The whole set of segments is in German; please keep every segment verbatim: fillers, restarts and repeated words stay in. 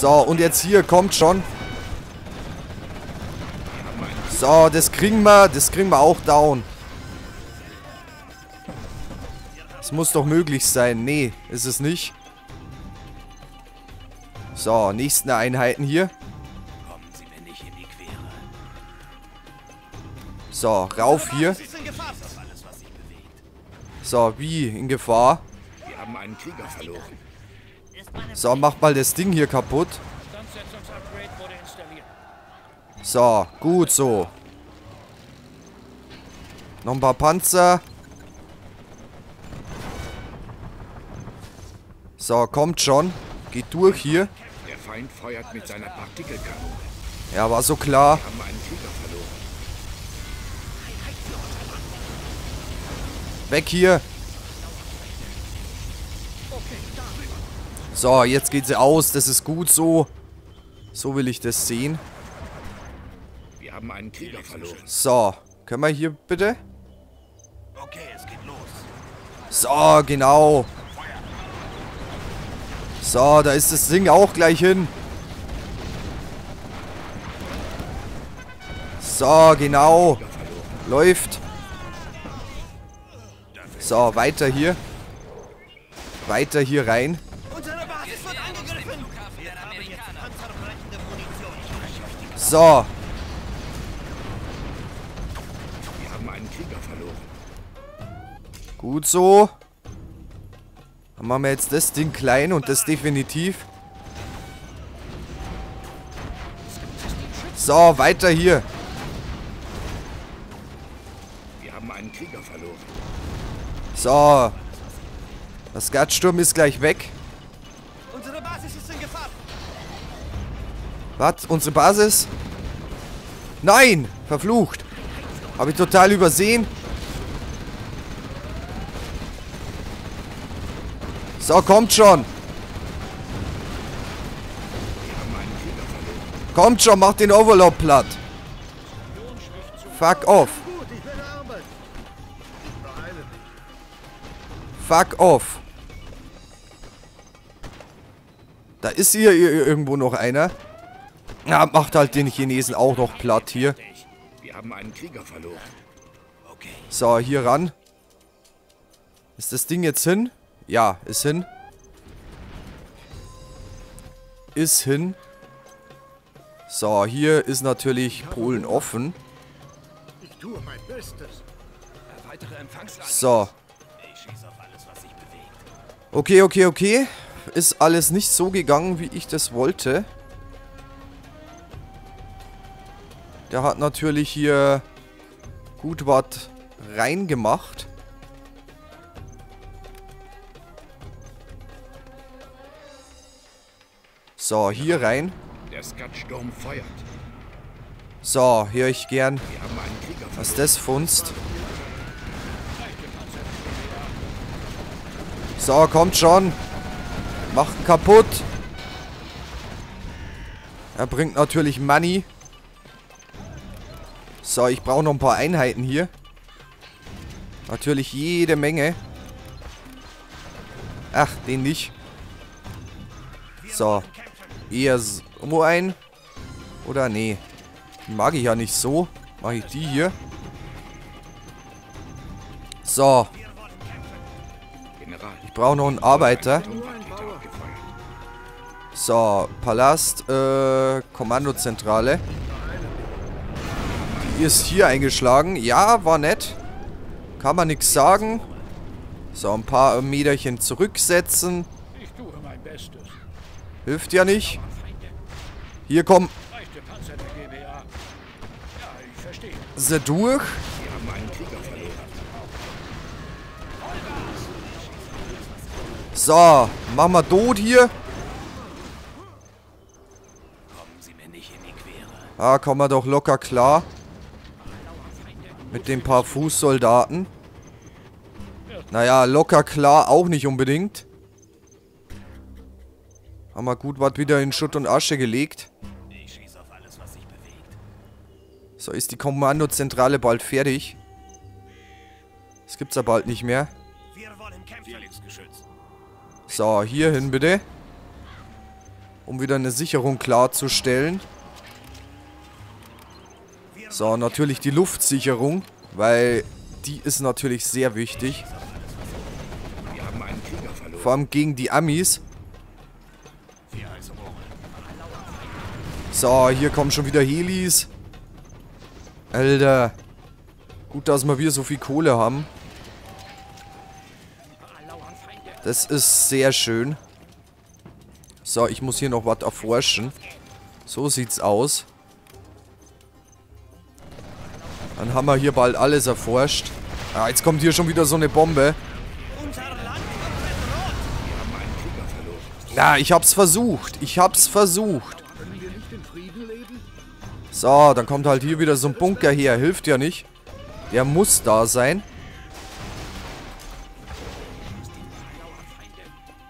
So, und jetzt hier kommt schon. So, das kriegen wir. Das kriegen wir auch down. Das muss doch möglich sein. Nee, ist es nicht. So, nächsten Einheiten hier. So, rauf hier. So, wie? In Gefahr. Wir haben einen Krieger verloren. So, mach mal das Ding hier kaputt. So, gut so. Noch ein paar Panzer. So, kommt schon. Geht durch hier. Der Feind feuert mit seiner Partikelkanone. Ja, war so klar. Wir haben einen Krieger verloren. Weg hier. So, jetzt geht sie aus. Das ist gut so. So will ich das sehen. Wir haben einen Krieger verloren. So, können wir hier bitte? Okay, es geht los. So, genau. So, da ist das Ding auch gleich hin. So, genau. Läuft. So, weiter hier. Weiter hier rein. So. Wir haben einen Krieger verloren. Gut so. Dann machen wir jetzt das Ding klein und das definitiv. So, weiter hier. Wir haben einen Krieger verloren. So. Das Gatsturm ist gleich weg. Unsere Basis ist in Gefahr. Was? Unsere Basis? Nein! Verflucht! Habe ich total übersehen. So, kommt schon! Kommt schon, macht den Overlord platt! Fuck off! Fuck off. Da ist hier irgendwo noch einer. Ja, macht halt den Chinesen auch noch platt hier. Wir haben einen Krieger verloren. Okay. So, hier ran. Ist das Ding jetzt hin? Ja, ist hin. Ist hin. So, hier ist natürlich Polen offen. Ich tue mein Bestes. So. Okay, okay, okay. Ist alles nicht so gegangen, wie ich das wollte. Der hat natürlich hier gut was reingemacht. So, hier rein. Der Skatsturm feuert. So, höre ich gern, was das funzt. So, kommt schon. Macht ihn kaputt. Er bringt natürlich Money. So, ich brauche noch ein paar Einheiten hier. Natürlich jede Menge. Ach, den nicht. So. Eher so ein. Oder nee. Die mag ich ja nicht so. Mache ich die hier. So. Ich brauche noch einen Arbeiter. So, Palast, äh, Kommandozentrale. Die ist hier eingeschlagen. Ja, war nett. Kann man nichts sagen. So, ein paar Meterchen zurücksetzen. Hilft ja nicht. Hier kommen sie durch. So, machen wir tot hier. Ah, kommen wir doch locker klar. Mit den paar Fußsoldaten. Naja, locker klar auch nicht unbedingt. Haben wir gut was wieder in Schutt und Asche gelegt. So, ist die Kommandozentrale bald fertig. Das gibt's ja bald nicht mehr. So, hier hin bitte. um wieder eine Sicherung klarzustellen. So, natürlich die Luftsicherung, weil die ist natürlich sehr wichtig. Vor allem gegen die Amis. So, hier kommen schon wieder Helis. Alter. Gut, dass wir wieder so viel Kohle haben. Das ist sehr schön. So, ich muss hier noch was erforschen. So sieht's aus. Dann haben wir hier bald alles erforscht. Ah, jetzt kommt hier schon wieder so eine Bombe. Na, ich hab's versucht. Ich hab's versucht. So, dann kommt halt hier wieder so ein Bunker her. Hilft ja nicht. Der muss da sein.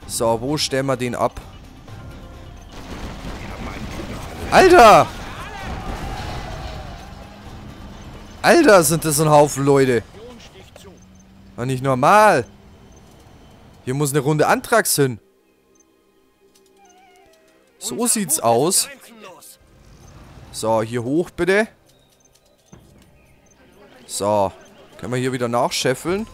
So, wo stellen wir den ab? Alter! Alter, sind das ein Haufen Leute. War nicht normal. Hier muss eine Runde Antrags hin. So sieht's aus. So, hier hoch bitte. So, können wir hier wieder nachscheffeln.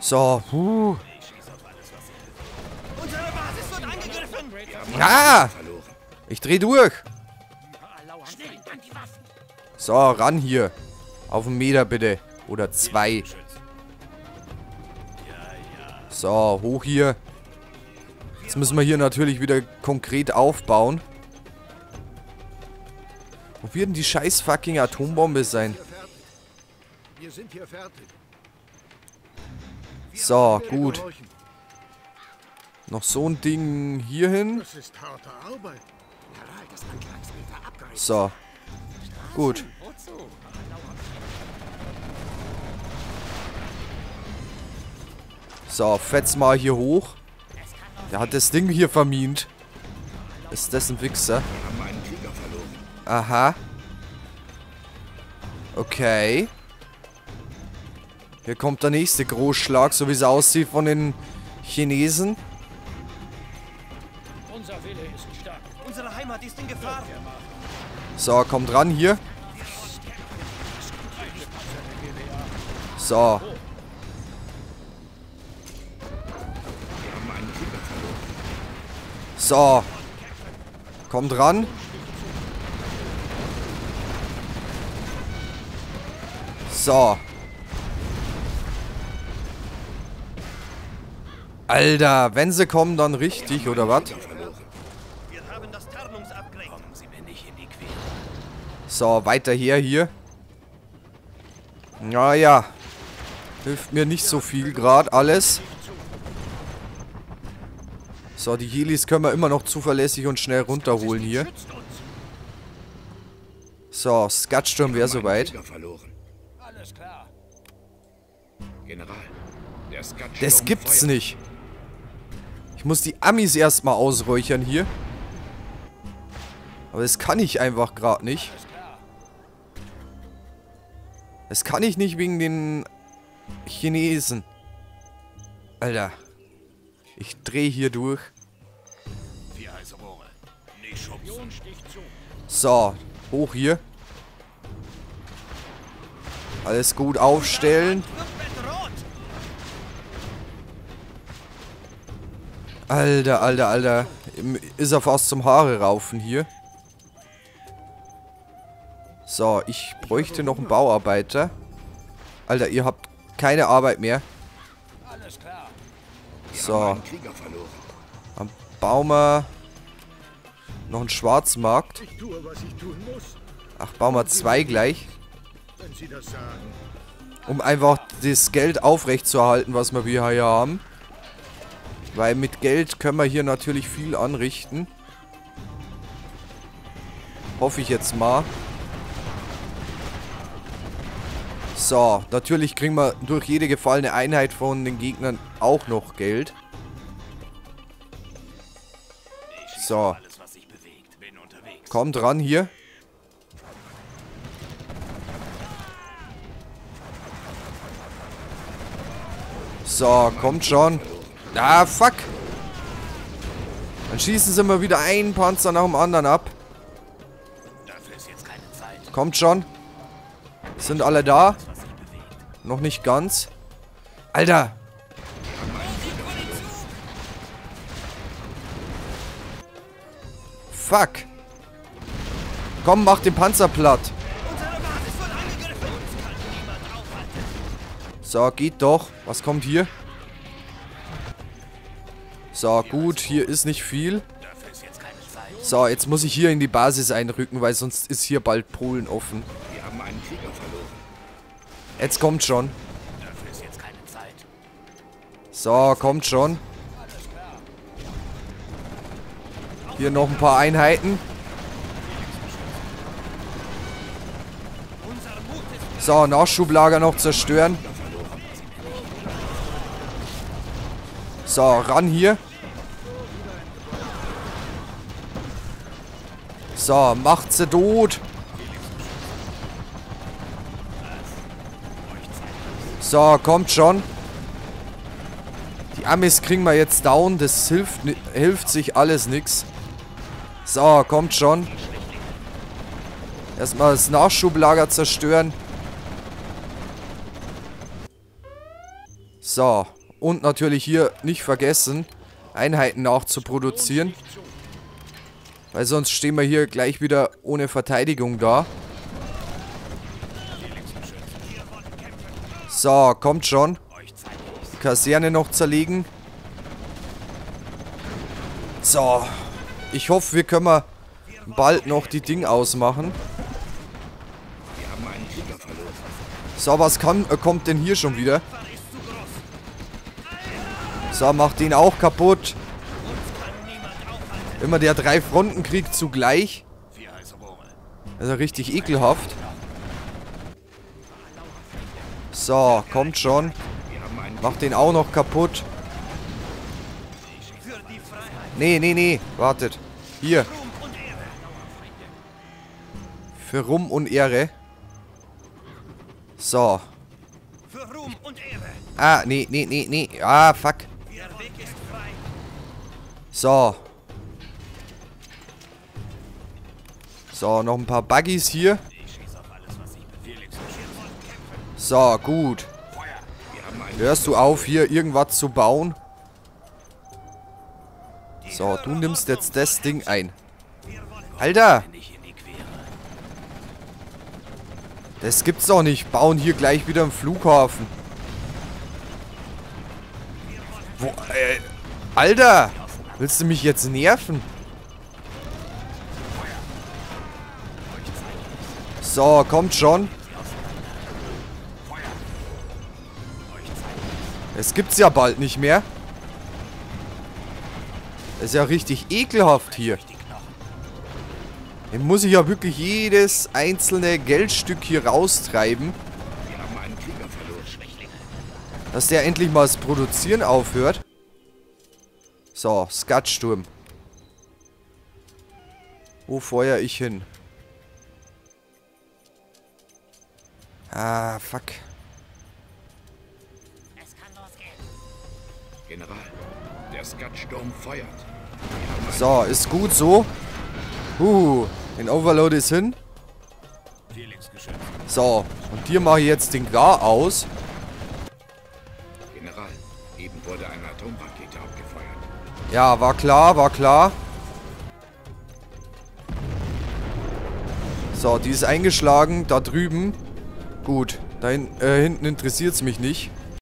So, puh. Ah! Ich dreh durch. So, ran hier. Auf einen Meter bitte. Oder zwei. So, hoch hier. Jetzt müssen wir hier natürlich wieder konkret aufbauen. Wo wird denn die scheiß fucking Atombombe sein? So, gut. Noch so ein Ding hier hin. So. Gut. So, fetz mal hier hoch. Der hat das Ding hier vermint. Ist das ein Wichser? Aha. Okay. Hier kommt der nächste Großschlag, so wie es aussieht von den Chinesen. Unser Wille ist stark. Unsere Heimat ist in Gefahr. So, kommt ran hier. So. So. Kommt ran. So. Alter, wenn sie kommen, dann richtig, oder was? So, weiter her hier. Naja. Hilft mir nicht so viel gerade alles. So, die Helis können wir immer noch zuverlässig und schnell runterholen hier. So, Skatsturm wäre soweit. Das gibt's nicht. Ich muss die Amis erstmal ausräuchern hier. Aber das kann ich einfach gerade nicht. Das kann ich nicht wegen den Chinesen. Alter. Ich drehe hier durch. So, hoch hier. Alles gut aufstellen. Alter, alter, alter. Ist er fast zum Haare raufen hier. So, ich bräuchte noch einen Bauarbeiter. Alter, ihr habt keine Arbeit mehr. So. Am Baumer. Noch ein Schwarzmarkt. Ach, Baumer zwei gleich. Um einfach das Geld aufrechtzuerhalten, was wir hier haben. Weil mit Geld können wir hier natürlich viel anrichten. Hoffe ich jetzt mal. So, natürlich kriegen wir durch jede gefallene Einheit von den Gegnern auch noch Geld. So. Kommt ran hier. So, kommt schon. Ah, fuck. Dann schießen sie mal wieder einen Panzer nach dem anderen ab. Dafür ist jetzt keine Zeit. Kommt schon. Sind alle da? Noch nicht ganz. Alter! Fuck! Komm, mach den Panzer platt. So, geht doch. Was kommt hier? So, gut. Hier ist nicht viel. So, jetzt muss ich hier in die Basis einrücken, weil sonst ist hier bald Polen offen. Jetzt kommt schon. So, kommt schon. Hier noch ein paar Einheiten. So, Nachschublager noch zerstören. So, ran hier. So, macht sie tot. So, kommt schon. Die Amis kriegen wir jetzt down. Das hilft, hilft sich alles nix. So, kommt schon. Erstmal das Nachschublager zerstören. So. Und natürlich hier nicht vergessen, Einheiten nachzuproduzieren. Weil sonst stehen wir hier gleich wieder ohne Verteidigung da. So, kommt schon. Die Kaserne noch zerlegen. So. Ich hoffe, wir können mal bald noch die Ding ausmachen. So, was kann, äh, kommt denn hier schon wieder? So, macht den auch kaputt. Immer der Drei-Fronten-Krieg zugleich. Also richtig ekelhaft. So, kommt schon. Macht den auch noch kaputt. Nee, nee, nee. Wartet. Hier. Für Ruhm und Ehre. So. Ah, nee, nee, nee, nee. Ah, fuck. So. So, noch ein paar Buggies hier. So, gut. Hörst du auf, hier irgendwas zu bauen? So, du nimmst jetzt das Ding ein. Alter! Das gibt's doch nicht. Bauen hier gleich wieder einen Flughafen. Wo, äh, Alter! Willst du mich jetzt nerven? So, kommt schon. Es gibt's ja bald nicht mehr. Das ist ja richtig ekelhaft hier. Dann muss ich ja wirklich jedes einzelne Geldstück hier raustreiben. Dass der endlich mal das Produzieren aufhört. So, Skatsturm. Wo feuer ich hin? Ah, fuck. Es kann losgehen. General, der Skatsturm feuert. So, ist gut so. Uh, den Overload ist hin. So, und hier mache ich jetzt den Gar aus. General, eben wurde eine Atomrakete abgefeuert. Ja, war klar, war klar. So, die ist eingeschlagen, da drüben. Gut, da hin, äh, hinten interessiert es mich nicht.